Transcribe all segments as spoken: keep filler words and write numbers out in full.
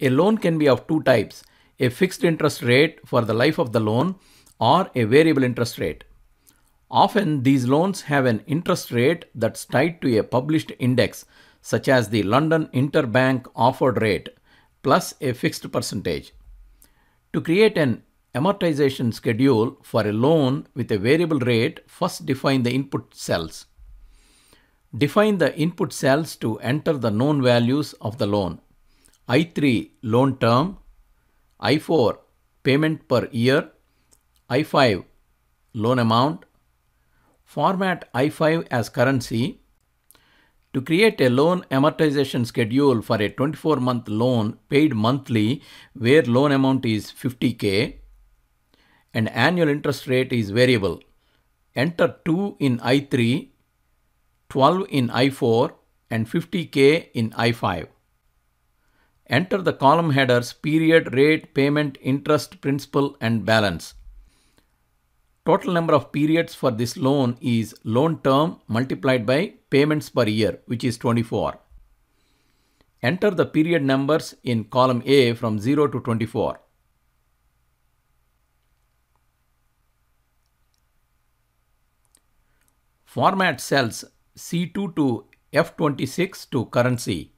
A loan can be of two types, a fixed interest rate for the life of the loan or a variable interest rate. Often these loans have an interest rate that's tied to a published index such as the London Interbank Offered Rate plus a fixed percentage. To create an amortization schedule for a loan with a variable rate, first define the input cells. Define the input cells to enter the known values of the loan. I three loan term, I four payment per year, I five loan amount. Format I five as currency. To create a loan amortization schedule for a twenty-four month loan paid monthly where loan amount is fifty K and annual interest rate is variable, enter two in I three, twelve in I four and fifty K in I five. Enter the column headers period, rate, payment, interest, principal and balance. Total number of periods for this loan is loan term multiplied by payments per year, which is twenty-four. Enter the period numbers in column A from zero to twenty-four. Format cells C two to F twenty-six to currency.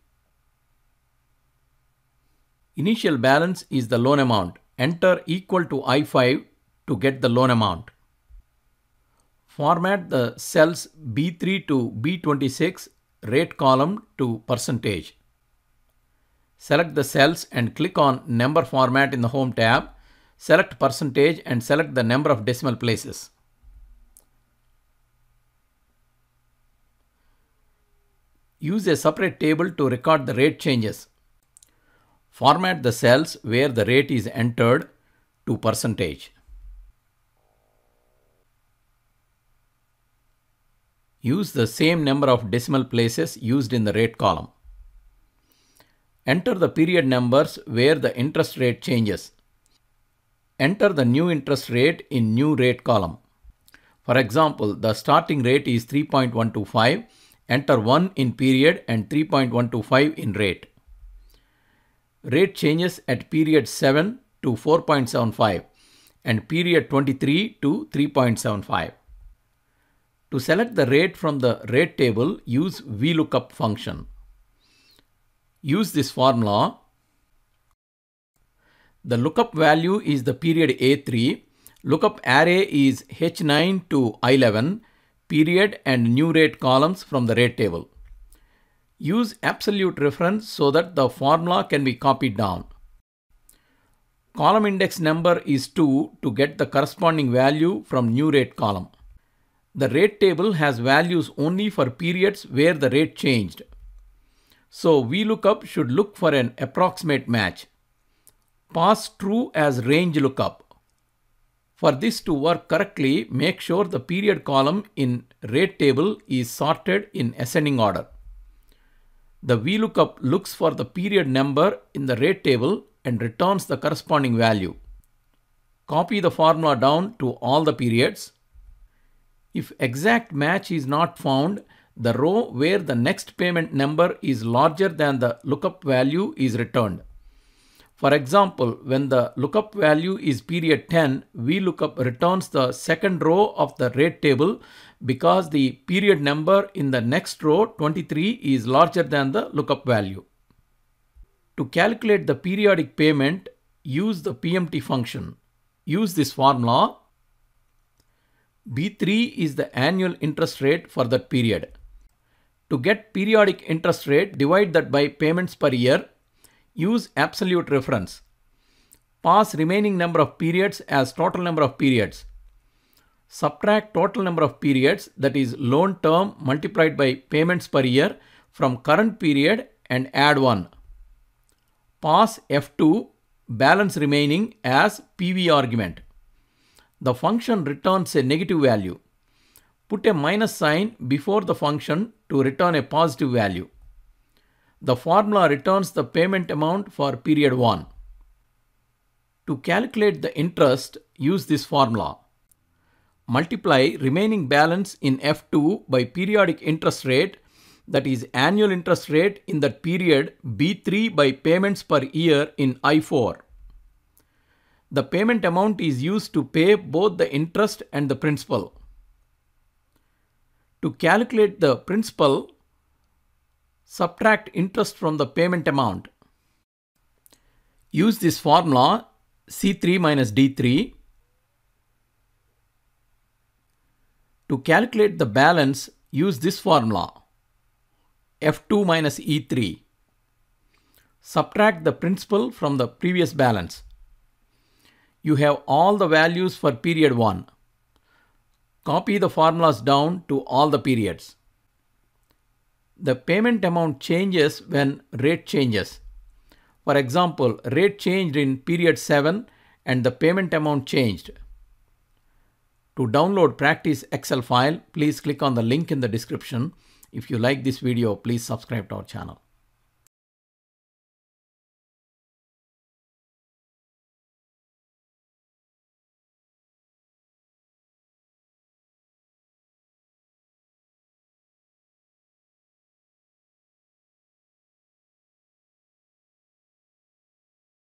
Initial balance is the loan amount. Enter equal to I five to get the loan amount. Format the cells B three to B twenty-six, rate column to percentage. Select the cells and click on number format in the home tab. Select percentage and select the number of decimal places. Use a separate table to record the rate changes. Format the cells where the rate is entered to percentage. Use the same number of decimal places used in the rate column. Enter the period numbers where the interest rate changes. Enter the new interest rate in new rate column. For example, the starting rate is three point one two five. Enter one in period and three point one two five in rate. Rate changes at period seven to four point seven five and period twenty-three to three point seven five. To select the rate from the rate table, use VLOOKUP function. Use this formula. The lookup value is the period A three. Lookup array is H nine to I eleven, period and new rate columns from the rate table. Use absolute reference so that the formula can be copied down. Column index number is two to get the corresponding value from new rate column. The rate table has values only for periods where the rate changed. So VLOOKUP should look for an approximate match. Pass true as range lookup. For this to work correctly, make sure the period column in rate table is sorted in ascending order. The VLOOKUP looks for the period number in the rate table and returns the corresponding value. Copy the formula down to all the periods. If exact match is not found, the row where the next payment number is larger than the lookup value is returned. For example, when the lookup value is period ten, VLOOKUP returns the second row of the rate table because the period number in the next row, twenty-three, is larger than the lookup value. To calculate the periodic payment, use the P M T function. Use this formula. B three is the annual interest rate for that period. To get periodic interest rate, divide that by payments per year. Use absolute reference. Pass remaining number of periods as total number of periods. Subtract total number of periods, that is loan term multiplied by payments per year, from current period and add one. Pass F two balance remaining as P V argument. The function returns a negative value. Put a minus sign before the function to return a positive value. The formula returns the payment amount for period one. To calculate the interest, use this formula. Multiply remaining balance in F two by periodic interest rate that is annual interest rate in that period B three by payments per year in I four. The payment amount is used to pay both the interest and the principal. To calculate the principal, subtract interest from the payment amount. Use this formula C three minus D three. To calculate the balance, use this formula F two minus E three. Subtract the principal from the previous balance. You have all the values for period one. Copy the formulas down to all the periods. The payment amount changes when rate changes. For example, rate changed in period seven and the payment amount changed. To download practice Excel file, please click on the link in the description. If you like this video, please subscribe to our channel.